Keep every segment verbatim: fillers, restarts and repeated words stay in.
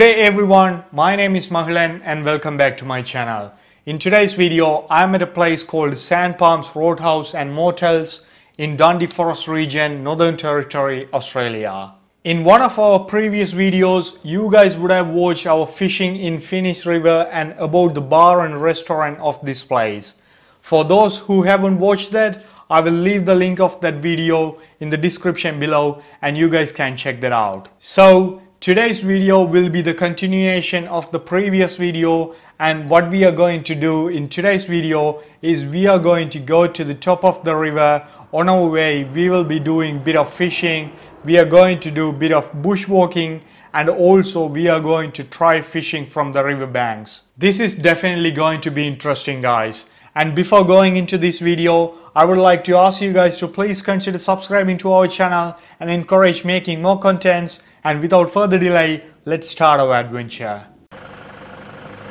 Good day everyone, my name is Mahalan and welcome back to my channel. In today's video, I'm at a place called Sand Palms Roadhouse and Motels in Dundee Forest region, Northern Territory, Australia. In one of our previous videos, you guys would have watched our fishing in Finniss River and about the bar and restaurant of this place. For those who haven't watched that, I will leave the link of that video in the description below and you guys can check that out. So today's video will be the continuation of the previous video, and what we are going to do in today's video is we are going to go to the top of the river. On our way we will be doing bit of fishing, we are going to do bit of bushwalking, and also we are going to try fishing from the river banks. This is definitely going to be interesting guys. And before going into this video, I would like to ask you guys to please consider subscribing to our channel and encourage making more contents. And without further delay, let's start our adventure.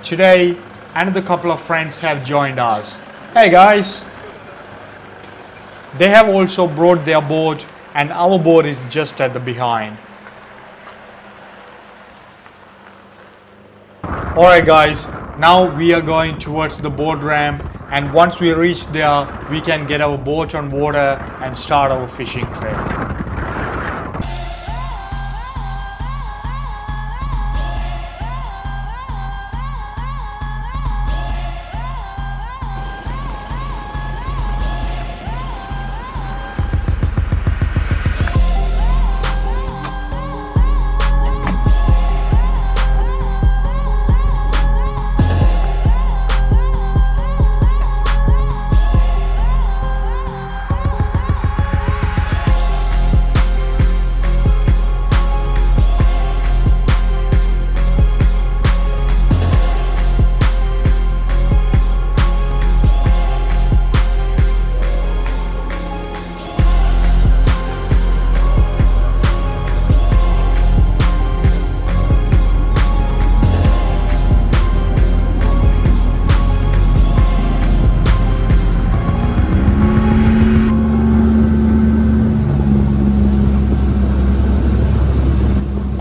Today, another couple of friends have joined us. Hey guys! They have also brought their boat and our boat is just at the behind. Alright guys, now we are going towards the boat ramp, and once we reach there, we can get our boat on water and start our fishing trip.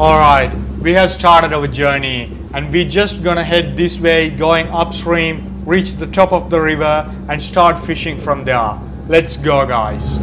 Alright, we have started our journey and we're just gonna head this way, going upstream, reach the top of the river and start fishing from there. Let's go guys.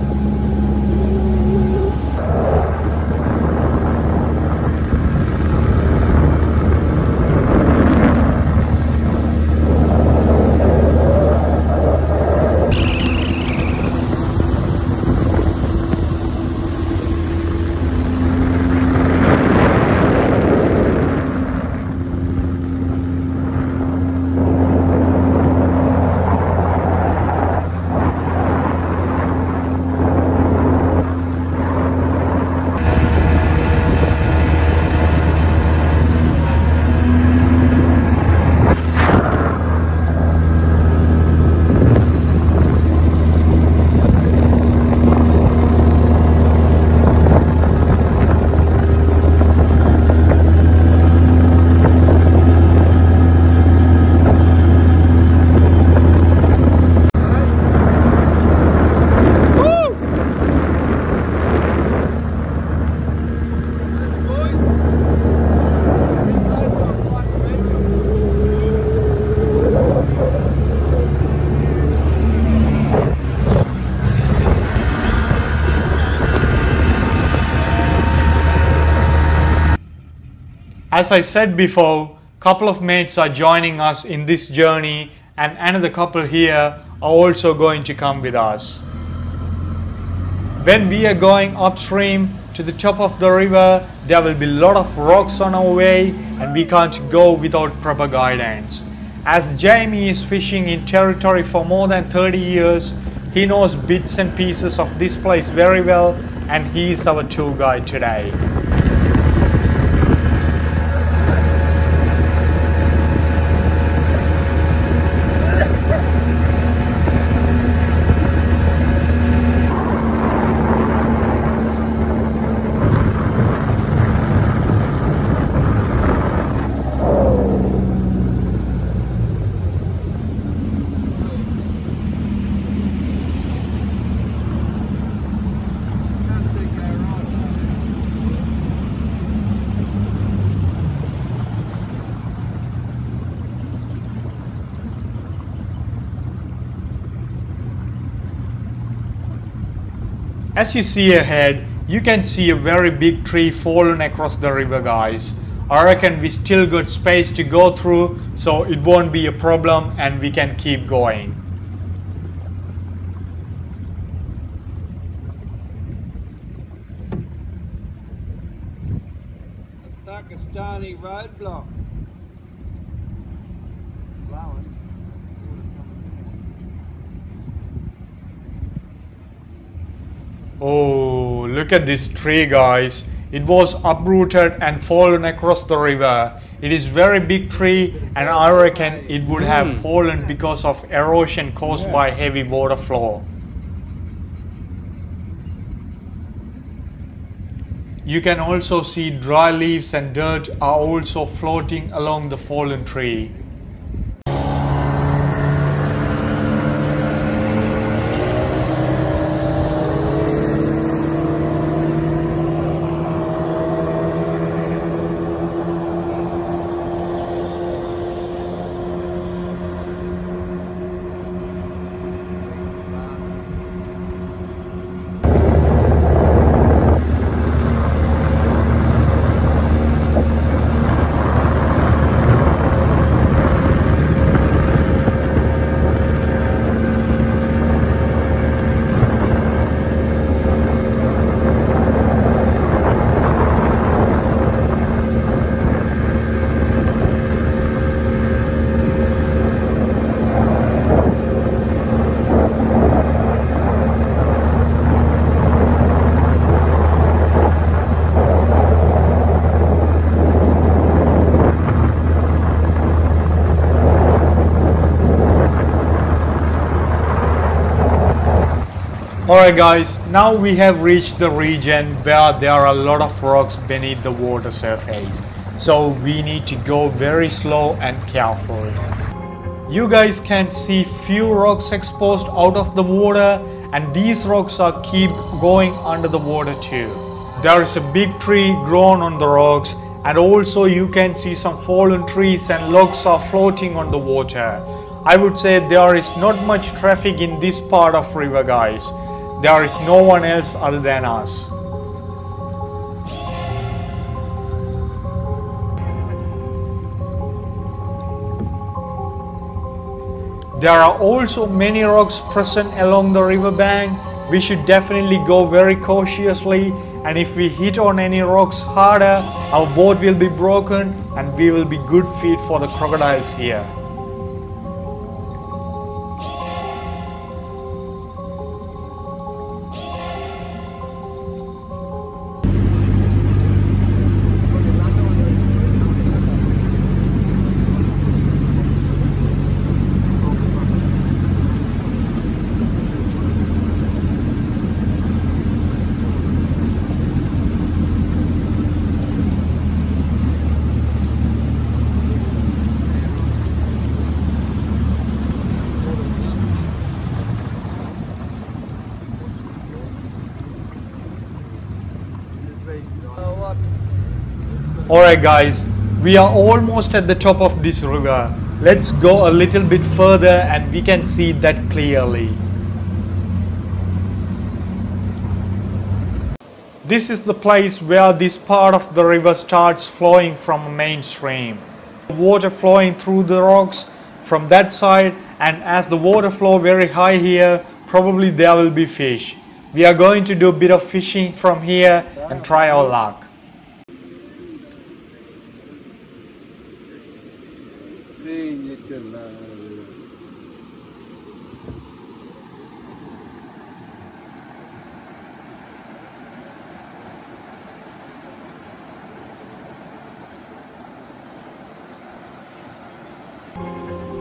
As I said before, couple of mates are joining us in this journey, and another couple here are also going to come with us. When we are going upstream to the top of the river, there will be a lot of rocks on our way and we can't go without proper guidance. As Jamie is fishing in territory for more than thirty years, he knows bits and pieces of this place very well, and he is our tour guide today. As you see ahead, you can see a very big tree fallen across the river, guys. I reckon we still got space to go through, so it won't be a problem and we can keep going. Pakistani roadblock. Oh, look at this tree, guys. It was uprooted and fallen across the river. It is very big tree and I reckon it would have fallen because of erosion caused by heavy water flow. You can also see dry leaves and dirt are also floating along the fallen tree. Alright guys, now we have reached the region where there are a lot of rocks beneath the water surface. So we need to go very slow and careful. You guys can see few rocks exposed out of the water, and these rocks are keep going under the water too. There is a big tree grown on the rocks, and also you can see some fallen trees and logs are floating on the water. I would say there is not much traffic in this part of river, guys. There is no one else other than us. There are also many rocks present along the riverbank. We should definitely go very cautiously, and if we hit on any rocks harder, our boat will be broken and we will be good feed for the crocodiles here. Alright guys, we are almost at the top of this river. Let's go a little bit further and we can see that clearly. This is the place where this part of the river starts flowing from a main stream. Water flowing through the rocks from that side, and as the water flow very high here, probably there will be fish. We are going to do a bit of fishing from here and try our luck.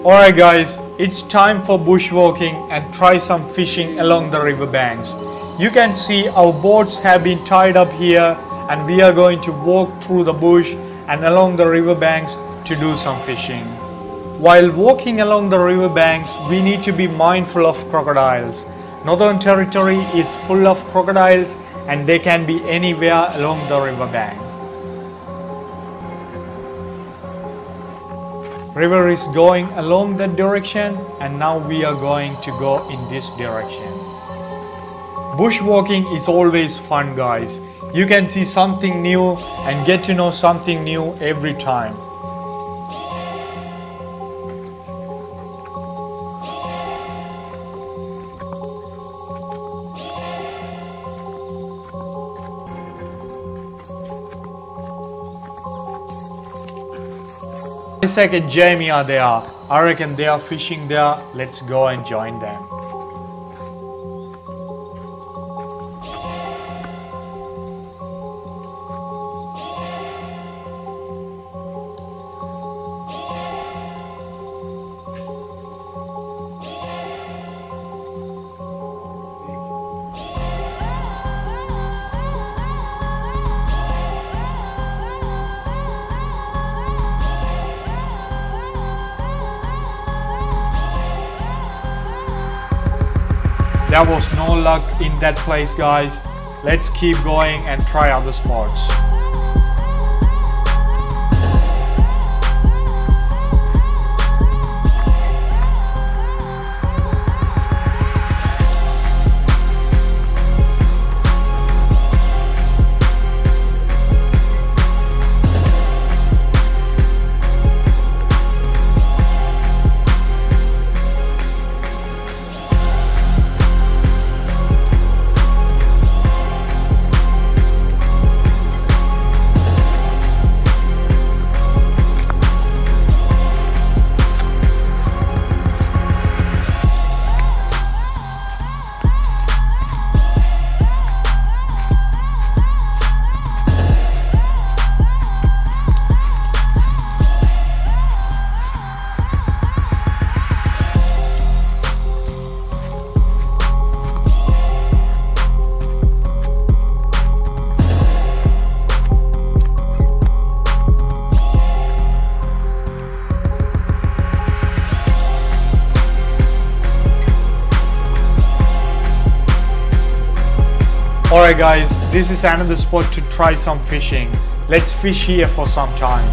Alright guys, it's time for bushwalking and try some fishing along the riverbanks. You can see our boats have been tied up here, and we are going to walk through the bush and along the riverbanks to do some fishing. While walking along the riverbanks, we need to be mindful of crocodiles. Northern Territory is full of crocodiles and they can be anywhere along the riverbank. River is going along that direction, and now we are going to go in this direction. Bushwalking is always fun, guys. You can see something new and get to know something new every time. Isaac and Jamie are there. I reckon they are fishing there. Let's go and join them. There was no luck in that place, guys. Let's keep going and try other spots. Alright guys, this is another spot to try some fishing. Let's fish here for some time.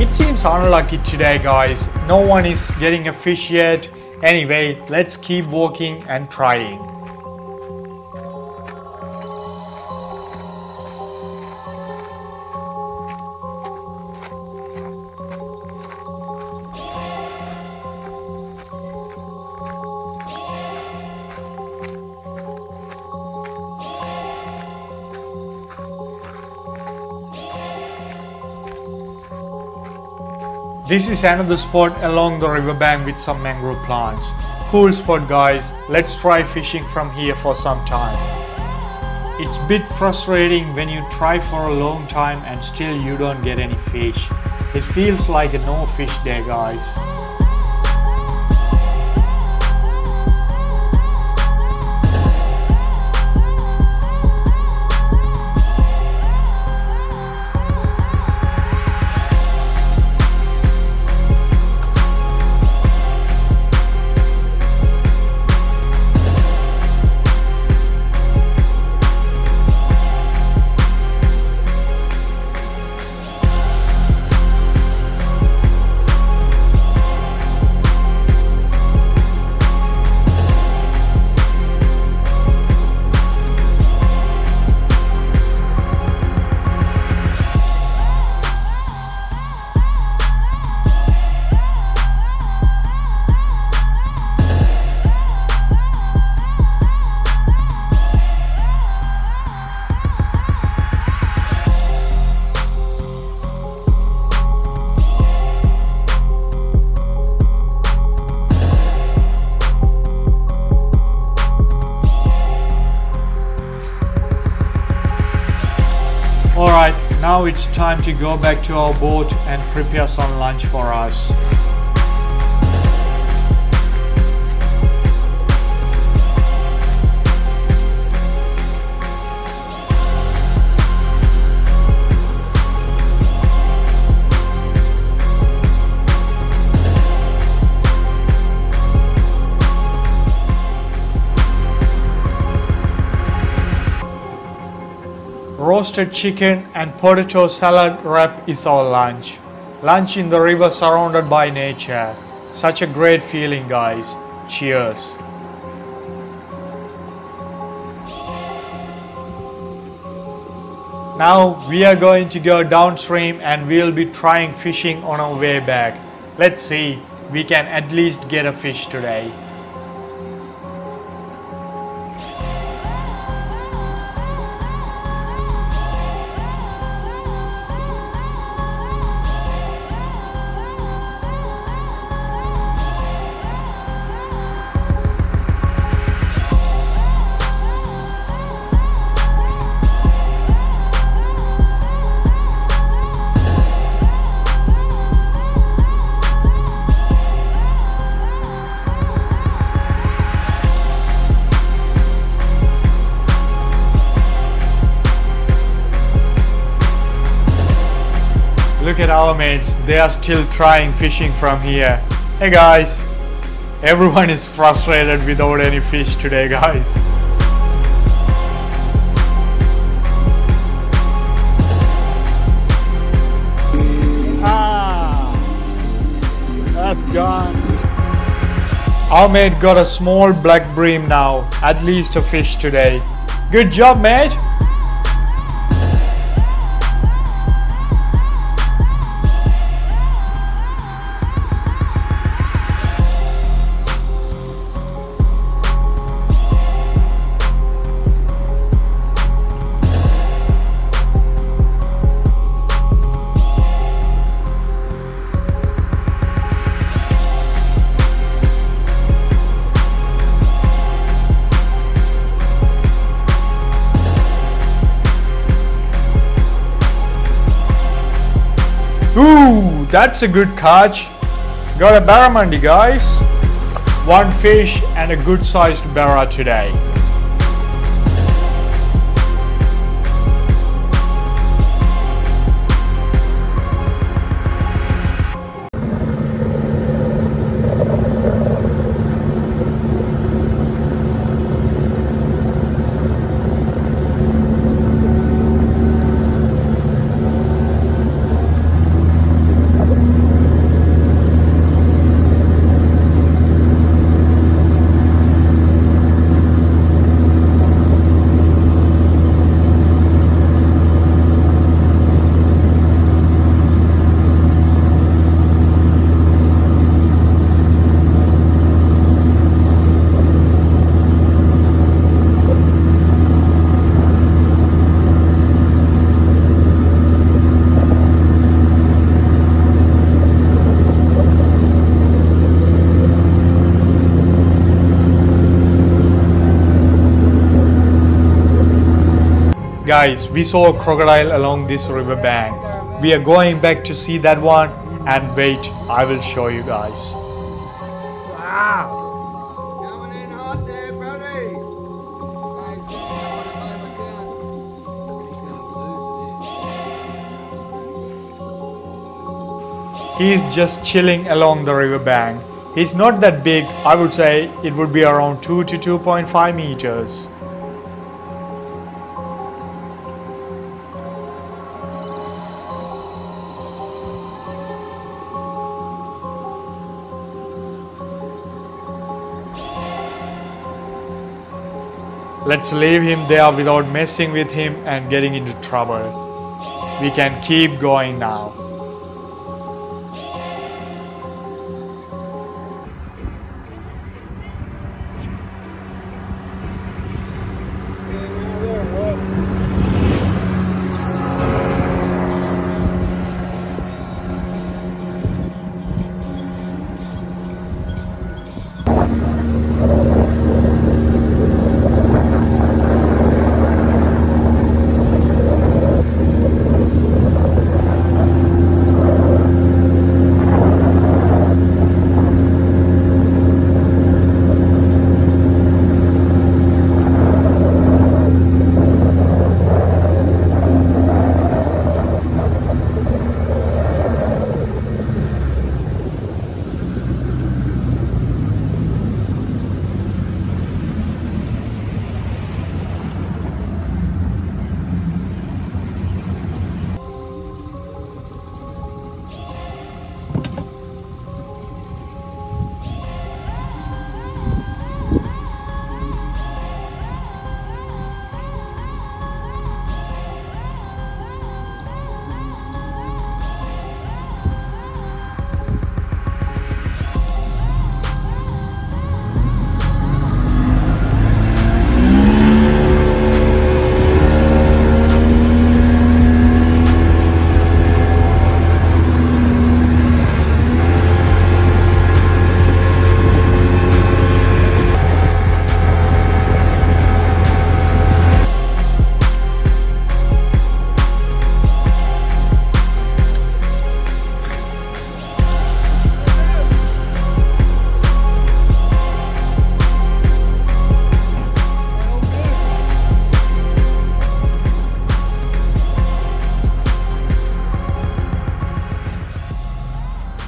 It seems unlucky today, guys. No one is getting a fish yet. Anyway, let's keep walking and trying. This is another spot along the riverbank with some mangrove plants. Cool spot, guys. Let's try fishing from here for some time. It's a bit frustrating when you try for a long time and still you don't get any fish. It feels like a no fish day, guys. Now it's time to go back to our boat and prepare some lunch for us. roasted chicken and potato salad wrap is our lunch. Lunch in the river surrounded by nature. Such a great feeling, guys. Cheers. Now we are going to go downstream and we'll be trying fishing on our way back. Let's see, we can at least get a fish today. Look at our mates, they are still trying fishing from here. Hey guys, everyone is frustrated without any fish today, guys. Ah, that's gone. Our mate got a small black bream now, at least a fish today. Good job, mate. Ooh, that's a good catch. Got a barramundi, guys. One fish and a good sized barra today. Guys, we saw a crocodile along this river bank. We are going back to see that one, and wait, I will show you guys. Wow! Coming in hot there, buddy! He's just chilling along the river bank. He's not that big. I would say it would be around two to two point five meters. Let's leave him there without messing with him and getting into trouble. We can keep going now.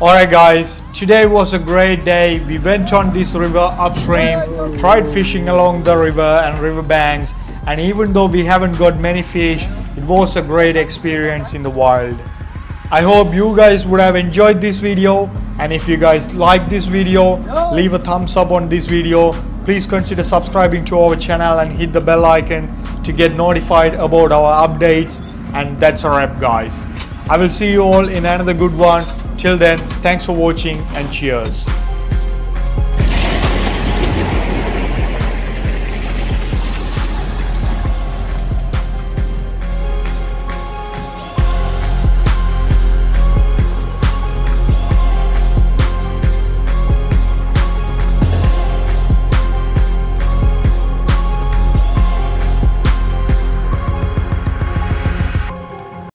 Alright guys, today was a great day. We went on this river upstream, tried fishing along the river and riverbanks, and even though we haven't got many fish, it was a great experience in the wild. I hope you guys would have enjoyed this video, and if you guys like this video, leave a thumbs up on this video. Please consider subscribing to our channel and hit the bell icon to get notified about our updates. And that's a wrap guys. I will see you all in another good one. Till then, thanks for watching and cheers.